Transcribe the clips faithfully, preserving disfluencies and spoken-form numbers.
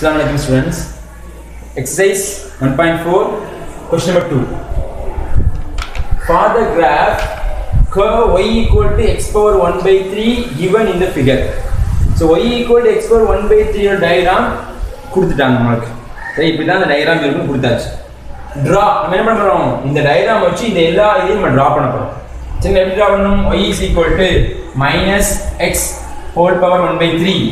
Assalamualaikum students. Exercise one point four, question number two. For the graph curve y equal to x power one by three given in the figure. So y equal to x power one by three diagram kuduttaanga. Right, the diagram irukku kudutaachu. Draw namm enna panrom indha diagram vechi indha ella idhiyum draw panapom. So we draw y is equal to minus x whole power one by three.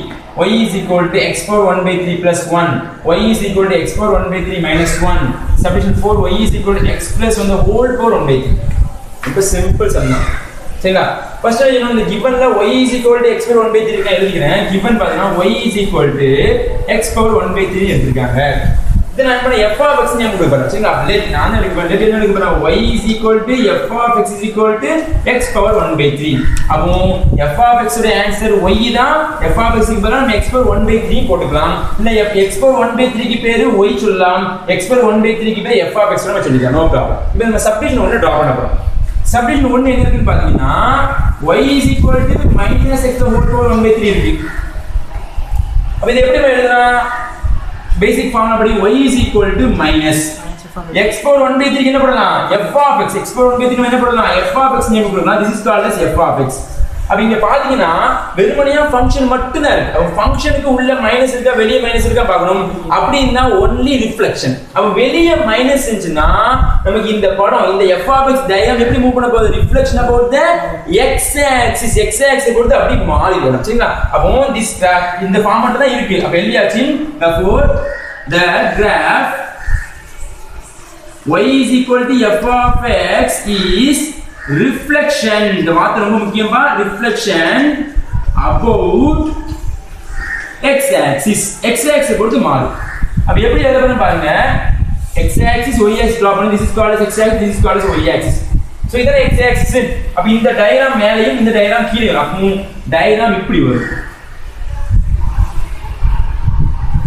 Y is equal to x power one by three plus one. Y is equal to x power one by three minus one. Subtraction four. Y is equal to x plus one the whole power one by three. It's a simple sum now. First you know the given la y is equal to x power one by three ka eludikren. Given pathina y is equal to x power one by three endirukanga. Then I am going to f of x name kuduparan. Seringa let naan edukkuva let enna edukkuva y is equal to f of x is equal to x power one by three. Appo f of x oda answer y da f of x ku param x power one by three potukalam illa f x power one by three ku peru y sollalam x power one by three ku peru f of x nu sollidalam no problem. Ipo nama subtraction one draw panna porom. Subtraction one enga irukku pathina y is equal to minus x whole power one by three irukku. Appo idu eppadi eludra basic formula படி y is equal to minus x power one by three என்ன போடலாம் f of x x power one by three என்ன போடலாம் f of x னே போடலாம். This is called as f of x. அப்ப இங்க பாத்தீங்கன்னா வெறுமனே ஃபங்க்ஷன் மட்டும் தான் இருக்கு. அப்ப ஃபங்க்ஷனுக்கு உள்ள மைனஸ் இருக்கா வெளிய மைனஸ் இருக்கா பார்க்கணும். அப்படினா only reflection. அப்ப வெளிய மைனஸ் இருந்துனா நமக்கு இந்த படம் இந்த f of x diagram எப்படி மூவ் பண்ண போகுது reflection about the x axis x axis போறது அப்படியே மாறிடும் சரிங்களா. அப்போ this graph இந்த ஃபார்மட்ல தான் இருக்கு. அப்ப எல்லியாச்சு therefore the graph y is equal to f of x is reflection இந்த வார்த்தை ரொம்ப முக்கியம் பா reflection about x axis x axis பொறுத்து மாறும். அப்ப எப்படி எழுதறதுன்னு பாருங்க. X axis y axis draw பண்ணி this is called as x axis this is called as y axis. So இதெல்லாம் x axis. அப்ப இந்த டயகிராம் மேலயும் இந்த டயகிராம் கீழ வரும். அப்போ டயகிராம் இப்படி வரும்.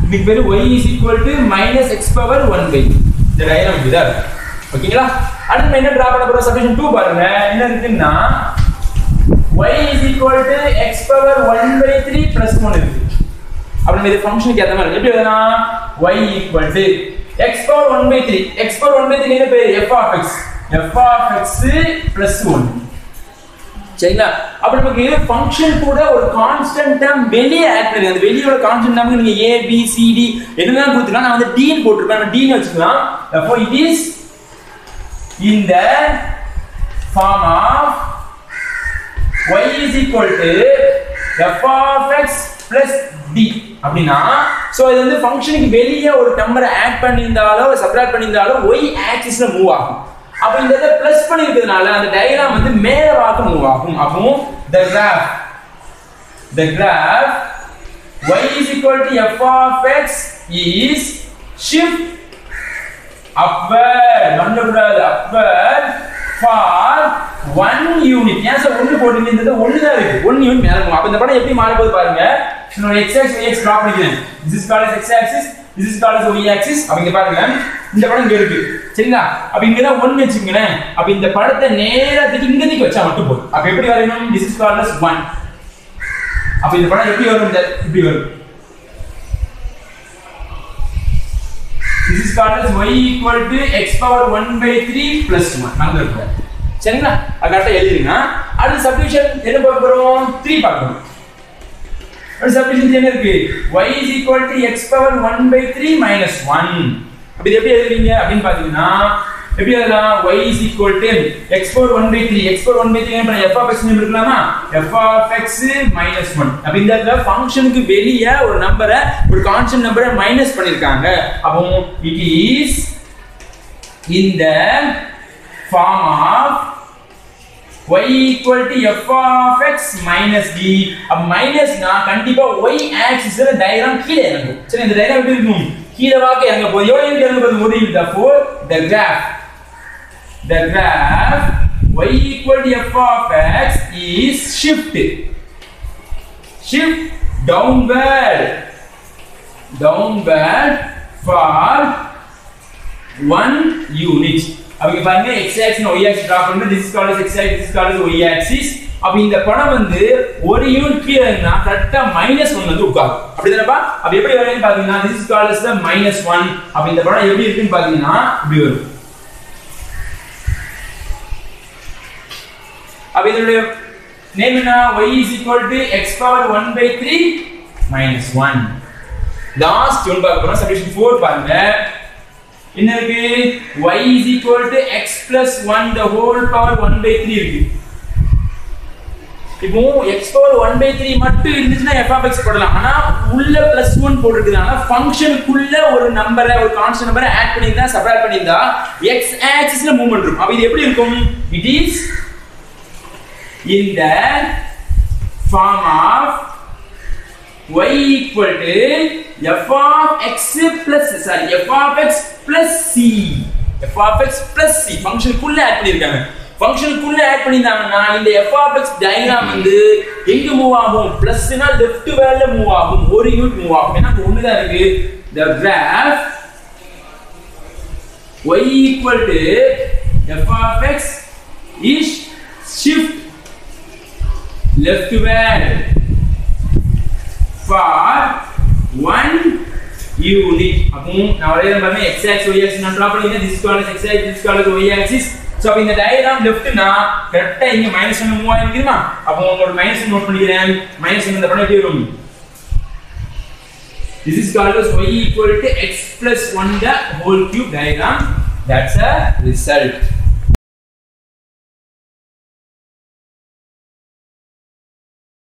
இதுக்கு பேரு y is equal to minus x power one by இந்த டயகிராம் இதுதா. ஓகேங்களா. அடுத்து என்ன டிரா பண்ண போறோம் சப்டிஷன் two பாருங்க. என்ன இருக்குன்னா y is equal to x power one by three plus one இருக்கு. அப்ப நம்ம இந்த ஃபங்க்ஷனுக்கு ஏத்த மாதிரி எப்படி எழுதலாம் y equal to x power one by three x power one by three என்ன பேர் f of x f of x plus one சரிங்களா. அப்ப நமக்கு ஃபங்க்ஷன் கூட ஒரு கான்ஸ்டன்ட் டேர்ம் வெளிய ஆட் பண்ணி அந்த வெளியோட கான்ஸ்டன்ட் டேர்ம்க்கு நீங்க a b c d என்னன்னா கொடுத்துக்கலாம். நான் வந்து d ன்னு போட்டுறேன். நம்ம d ன்னு வச்சுக்கலாம். அப்போ it is in the form of y is equal to f of x plus d அப்படினா சோ இது வந்து ஃபங்க்ஷனுக்கு வெளிய ஒரு நம்பரை ஆட் பண்ணிந்தாலோ சப்ட்ராக்ட் பண்ணிந்தாலோ y ஆக்சிஸ்ல மூவ் ஆகும். அப்ப இந்த இத பிளஸ் பண்ணிருக்கிறதுனால அந்த டயகிராம் வந்து மேல வாக்கு மூவ் ஆகும். அப்போ the graph the graph y is equal to f of x is shift upward mandabudad upward for one unit yes one போடுங்க. இந்த ஒன்னு தான் இருக்கு. one unit மேல போகும். அப்ப இந்த படம் எப்படி மாற போகுது பாருங்க. நான் x axis y axis draw பண்ணிக்கிறேன். This is called as x axis this is called as y axis. அப்ப இங்க பாருங்க இந்த படம் இங்க இருக்கு சரிங்களா. அப்ப இங்க தான் one வெச்சீங்கனா அப்ப இந்த படத்தை நேரா இங்க நிக்க வச்சா மட்டும் போதும். அப்ப எப்படி வரையணும் this is called as one. அப்ப இந்த படம் எப்படி வரும் இப்படி வரும். This is called as y equal to x power one by three plus one. நம்ம இருக்கு. சரிங்களா? அகட்ட எழுதிருங்க. அடுத்து சப்ஸ்டிட்யூஷன் என்ன பார்க்க போறோம்? three பார்க்கணும். அடுத்து சப்ஸ்டிட்யூஷன் என்ன இருக்கு? y is equal to x power one by three minus one. அப்ப இது எப்படி எழுதுவீங்க அப்படினு பாத்தீங்கன்னா எப்படி எழுதலாம்? y is equal to x power one by three. x power one by three னா f of x னு எடுக்கலாமா? f of x minus one. அப்ப இந்த இடத்துல ஃபங்க்ஷனுக்கு வெளிய ஒரு நம்பரை ஒரு கான்ஸ்டன்ட் நம்பரை மைனஸ் பண்ணிருக்காங்க. அப்போ it is in the form of y equal to f of x minus d. அப்ப minus னா கண்டிப்பா y ஆக்சிஸ்ல டயகிராம் கீழ இறங்கும். சரி இந்த டயகிராம் எப்படி இருக்கும்? கீழ வாக்கு இறங்க போகுது. யோய் இங்க இறங்க போகுது. therefore the graph the graph y equal to f of x is shift shift downward downward for one unit. अब ये बात में x axis और y axis ड्रा करना. This is called as x axis, this is called as y axis. அப்ப இந்த பணம் வந்து ஒரு யூனிட் ஆனா கரெக்ட்டா minus one வந்து உட்காரும். அப்படிதானப்பா? அப்ப எப்படி வரும்னு பாத்தீங்கன்னா this is called as the minus one. அப்ப இந்த பணம் எப்படி இருக்குன்னு பாத்தீங்கன்னா இப்படி வரும். அப்ப இதோட நேம் என்ன? y is equal to x power one by three minus one. Last one பார்க்க போறோம். சப்ஸ்டிட்யூஷன் four பாருங்க. என்ன இருக்கு? y is equal to x plus one the whole power one by three இருக்கு. இப்போ x power one by three மட்டும் இருந்துச்சுன்னா f of x போடலாம். ஆனா உள்ள plus one போட்டுருக்குது. ஆனா ஃபங்ஷனுக்குள்ள ஒரு நம்பரை ஒரு கான்ஸ்டன்ட் நம்பரை ஆட் பண்ணிட்டா சப்ட்ராக்ட் பண்ணிட்டா x ஆக்சிஸ்ல மூவ்மென்ட் இருக்கும். அப்ப இது எப்படி இருக்கும்? It is in the form of y equal to f of x plus sorry f of x plus c f of x plus c ஃபங்ஷனுக்குள்ள ஆட் பண்ணிருக்காங்க. function குள்ள ஆட் பண்ணிட்டாங்கன்னா இந்த f of x diagram வந்து எங்க move ஆகும்? Plus னா left வேல்ல move ஆகும். ஒரு யூனிட் மூவ் ஆகும். ஏன்னா ஒண்ணு தான் இருக்கு. the graph y equal to f of x is shift left where for one unit. அப்போ நான் ஒரே நம்ம x axis y axis நான் டிரா பண்ணிட்டேன். this is called as x axis, this is called as y axis. So இந்த diagram லெஃப்ட்னா கரெக்ட்டா இங்க minus one மூவ் ஆயிருக்குமா? அப்ப உங்களுக்கு minus one நோட் பண்ணிக்கிறேன். minus one இந்த படம் எப்படி வரும்? this is called as y equal to x plus one the whole cube diagram. that's a result.